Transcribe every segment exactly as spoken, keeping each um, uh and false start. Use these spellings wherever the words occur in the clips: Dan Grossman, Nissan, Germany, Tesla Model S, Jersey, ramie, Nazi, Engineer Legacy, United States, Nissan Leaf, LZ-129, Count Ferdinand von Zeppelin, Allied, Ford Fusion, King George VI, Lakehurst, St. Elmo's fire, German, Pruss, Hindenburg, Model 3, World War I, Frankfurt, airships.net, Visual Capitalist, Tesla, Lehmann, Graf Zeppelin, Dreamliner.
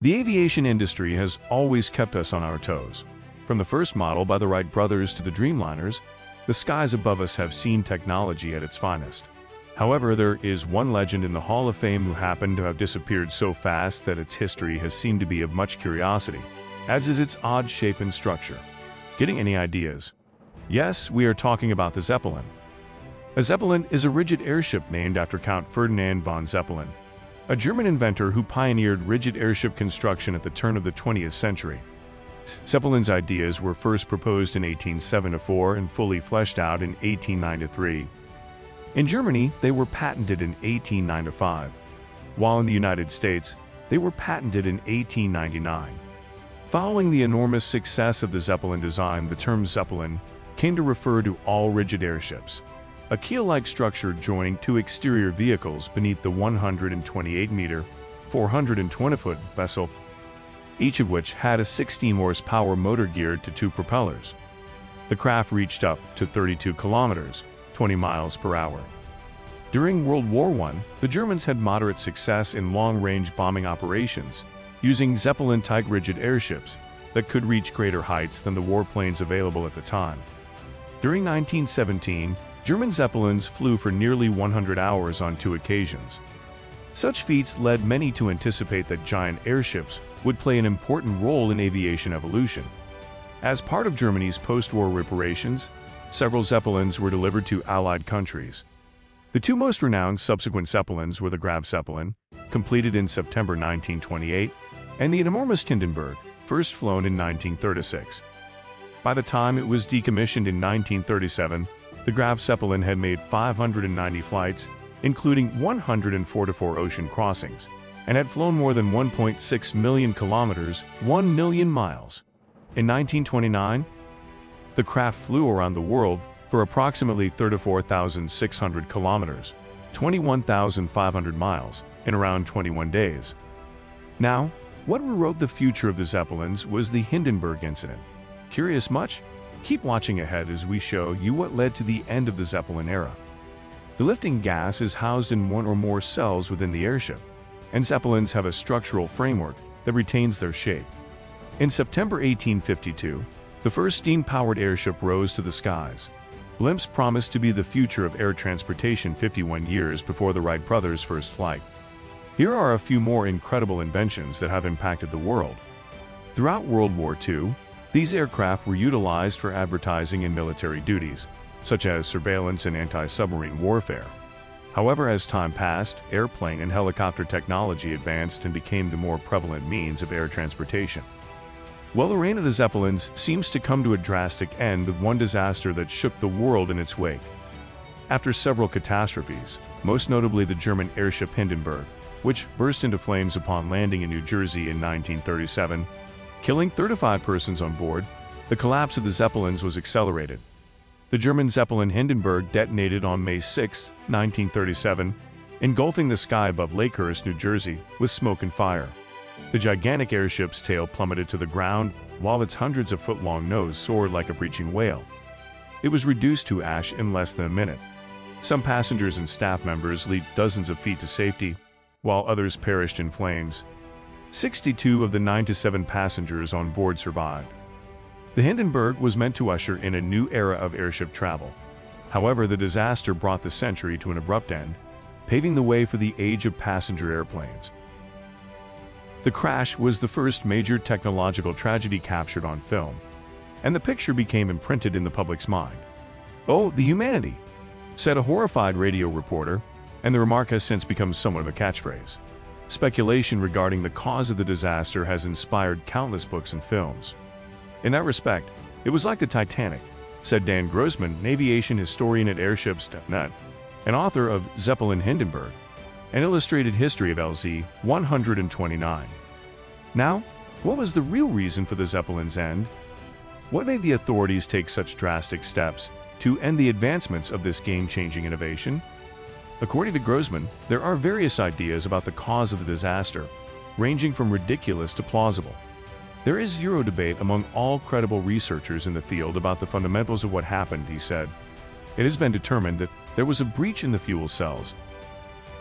The aviation industry has always kept us on our toes. From the first model by the Wright brothers to the Dreamliners, the skies above us have seen technology at its finest. However, there is one legend in the Hall of Fame who happened to have disappeared so fast that its history has seemed to be of much curiosity, as is its odd shape and structure. Getting any ideas? Yes, we are talking about the Zeppelin. A Zeppelin is a rigid airship named after Count Ferdinand von Zeppelin, a German inventor who pioneered rigid airship construction at the turn of the twentieth century. Zeppelin's ideas were first proposed in eighteen seventy-four and fully fleshed out in eighteen ninety-three. In Germany, they were patented in eighteen ninety-five, while in the United States, they were patented in eighteen ninety-nine. Following the enormous success of the Zeppelin design, the term Zeppelin came to refer to all rigid airships, a keel-like structure joining two exterior vehicles beneath the one hundred twenty-eight meter, four hundred twenty foot vessel, each of which had a sixteen horsepower motor geared to two propellers. The craft reached up to thirty-two kilometers, twenty miles per hour. During World War One, the Germans had moderate success in long-range bombing operations, using Zeppelin-type rigid airships that could reach greater heights than the warplanes available at the time. During nineteen seventeen, German Zeppelins flew for nearly one hundred hours on two occasions. Such feats led many to anticipate that giant airships would play an important role in aviation evolution. As part of Germany's post-war reparations, several Zeppelins were delivered to Allied countries. The two most renowned subsequent Zeppelins were the Graf Zeppelin, completed in September nineteen twenty-eight, and the enormous Hindenburg, first flown in nineteen thirty-six. By the time it was decommissioned in nineteen thirty-seven, the Graf Zeppelin had made five hundred ninety flights, including one hundred forty-four ocean crossings, and had flown more than one point six million kilometers, one million miles. In nineteen twenty-nine, the craft flew around the world for approximately thirty-four thousand six hundred kilometers, twenty-one thousand five hundred miles, in around twenty-one days. Now, what rewrote the future of the Zeppelins was the Hindenburg incident. Curious much? Keep watching ahead as we show you what led to the end of the Zeppelin era. The lifting gas is housed in one or more cells within the airship, and Zeppelins have a structural framework that retains their shape. In September eighteen fifty-two, the first steam-powered airship rose to the skies. Blimps promised to be the future of air transportation fifty-one years before the Wright brothers' first flight. Here are a few more incredible inventions that have impacted the world. Throughout World War Two, these aircraft were utilized for advertising and military duties, such as surveillance and anti-submarine warfare. However, as time passed, airplane and helicopter technology advanced and became the more prevalent means of air transportation. Well, the reign of the Zeppelins seems to come to a drastic end with one disaster that shook the world in its wake. After several catastrophes, most notably the German airship Hindenburg, which burst into flames upon landing in New Jersey in nineteen thirty-seven, killing thirty-five persons on board, the collapse of the Zeppelins was accelerated. The German Zeppelin Hindenburg detonated on May sixth, nineteen thirty-seven, engulfing the sky above Lakehurst, New Jersey, with smoke and fire. The gigantic airship's tail plummeted to the ground, while its hundreds of foot-long nose soared like a breaching whale. It was reduced to ash in less than a minute. Some passengers and staff members leaped dozens of feet to safety, while others perished in flames. sixty-two of the ninety-seven passengers on board survived. The Hindenburg was meant to usher in a new era of airship travel. However, the disaster brought the century to an abrupt end, paving the way for the age of passenger airplanes. The crash was the first major technological tragedy captured on film, and the picture became imprinted in the public's mind. "Oh, the humanity," said a horrified radio reporter, and the remark has since become somewhat of a catchphrase. Speculation regarding the cause of the disaster has inspired countless books and films. "In that respect, it was like the Titanic," said Dan Grossman, an aviation historian at airships dot net, and author of Zeppelin Hindenburg, an illustrated history of L Z one twenty-nine. Now, what was the real reason for the Zeppelin's end? What made the authorities take such drastic steps to end the advancements of this game-changing innovation? According to Grossman, there are various ideas about the cause of the disaster, ranging from ridiculous to plausible. "There is zero debate among all credible researchers in the field about the fundamentals of what happened," he said. "It has been determined that there was a breach in the fuel cells,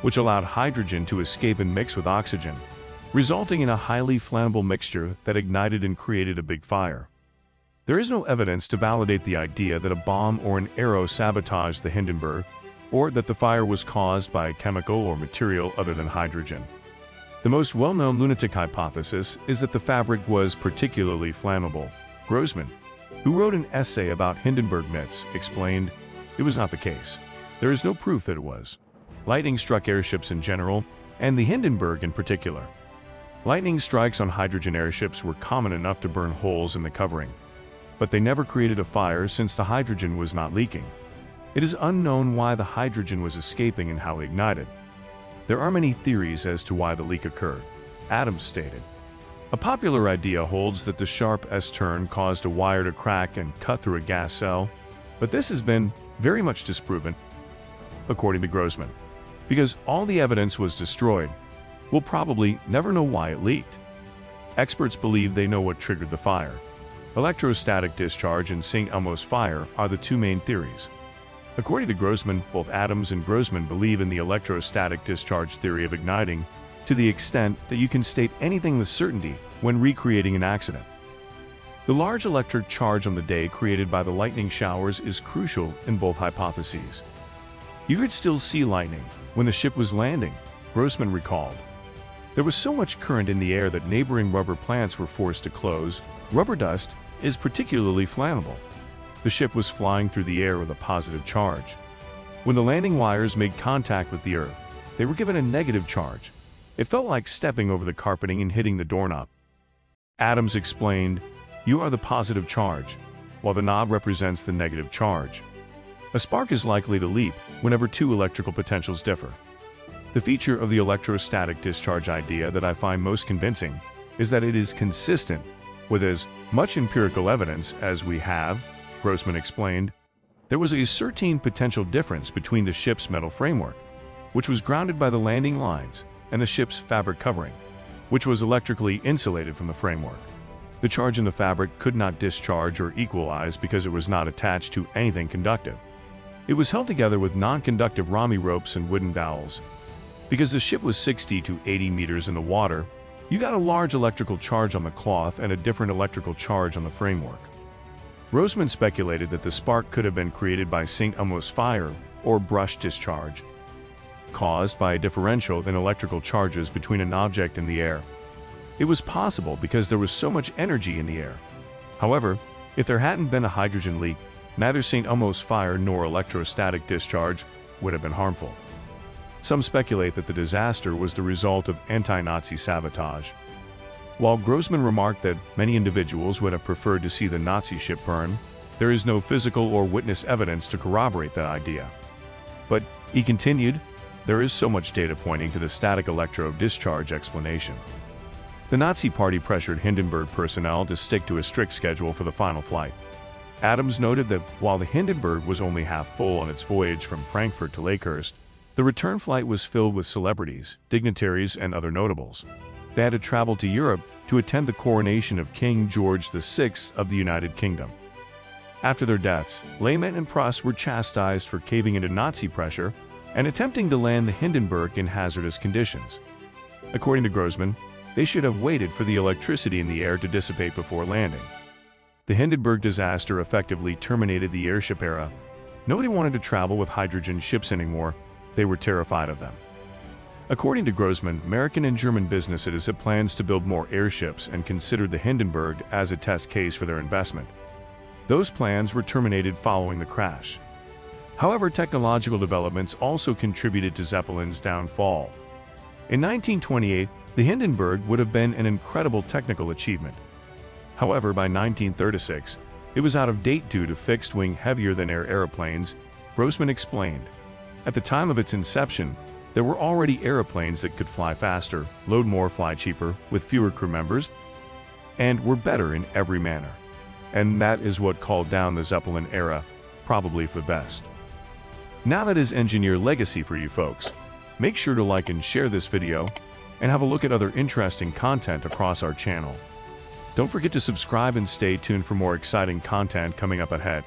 which allowed hydrogen to escape and mix with oxygen, resulting in a highly flammable mixture that ignited and created a big fire. There is no evidence to validate the idea that a bomb or an arrow sabotaged the Hindenburg, or that the fire was caused by a chemical or material other than hydrogen. The most well-known lunatic hypothesis is that the fabric was particularly flammable. Grossman, who wrote an essay about Hindenburg myths, explained, "It was not the case. There is no proof that it was. Lightning struck airships in general, and the Hindenburg in particular. Lightning strikes on hydrogen airships were common enough to burn holes in the covering, but they never created a fire since the hydrogen was not leaking. It is unknown why the hydrogen was escaping and how it ignited. There are many theories as to why the leak occurred," Adams stated. A popular idea holds that the sharp S-turn caused a wire to crack and cut through a gas cell, but this has been very much disproven, according to Grossman, because all the evidence was destroyed. We'll probably never know why it leaked. Experts believe they know what triggered the fire. Electrostatic discharge and Saint Elmo's fire are the two main theories. According to Grossman, both Adams and Grossman believe in the electrostatic discharge theory of igniting, to the extent that you can state anything with certainty when recreating an accident. The large electric charge on the day created by the lightning showers is crucial in both hypotheses. "You could still see lightning when the ship was landing," Grossman recalled. "There was so much current in the air that neighboring rubber plants were forced to close. Rubber dust is particularly flammable. The ship was flying through the air with a positive charge. When the landing wires made contact with the earth, they were given a negative charge. It felt like stepping over the carpeting and hitting the doorknob." Adams explained, "You are the positive charge, while the knob represents the negative charge. A spark is likely to leap whenever two electrical potentials differ. The feature of the electrostatic discharge idea that I find most convincing is that it is consistent with as much empirical evidence as we have," Grossman explained. "There was a certain potential difference between the ship's metal framework, which was grounded by the landing lines, and the ship's fabric covering, which was electrically insulated from the framework. The charge in the fabric could not discharge or equalize because it was not attached to anything conductive. It was held together with non-conductive ramie ropes and wooden dowels. Because the ship was sixty to eighty meters in the water, you got a large electrical charge on the cloth and a different electrical charge on the framework." Grossman speculated that the spark could have been created by Saint Elmo's fire or brush discharge, caused by a differential in electrical charges between an object and the air. It was possible because there was so much energy in the air. However, if there hadn't been a hydrogen leak, neither Saint Elmo's fire nor electrostatic discharge would have been harmful. Some speculate that the disaster was the result of anti-Nazi sabotage. While Grossman remarked that many individuals would have preferred to see the Nazi ship burn, there is no physical or witness evidence to corroborate that idea. But, he continued, there is so much data pointing to the static electro-discharge explanation. The Nazi Party pressured Hindenburg personnel to stick to a strict schedule for the final flight. Adams noted that while the Hindenburg was only half full on its voyage from Frankfurt to Lakehurst, the return flight was filled with celebrities, dignitaries, and other notables. They had to travel to Europe to attend the coronation of King George the sixth of the United Kingdom. After their deaths, Lehmann and Pruss were chastised for caving into Nazi pressure and attempting to land the Hindenburg in hazardous conditions. According to Grossman, they should have waited for the electricity in the air to dissipate before landing. The Hindenburg disaster effectively terminated the airship era. Nobody wanted to travel with hydrogen ships anymore. They were terrified of them. According to Grossman, American and German businesses had plans to build more airships and considered the Hindenburg as a test case for their investment. Those plans were terminated following the crash. However, technological developments also contributed to Zeppelin's downfall. In nineteen twenty-eight, the Hindenburg would have been an incredible technical achievement. However, by nineteen thirty-six, it was out of date due to fixed-wing heavier-than-air airplanes, Grossman explained. At the time of its inception, there were already airplanes that could fly faster, load more, fly cheaper, with fewer crew members, and were better in every manner. And that is what called down the Zeppelin era, probably for the best. Now that is Engineer Legacy for you folks. Make sure to like and share this video, and have a look at other interesting content across our channel. Don't forget to subscribe and stay tuned for more exciting content coming up ahead.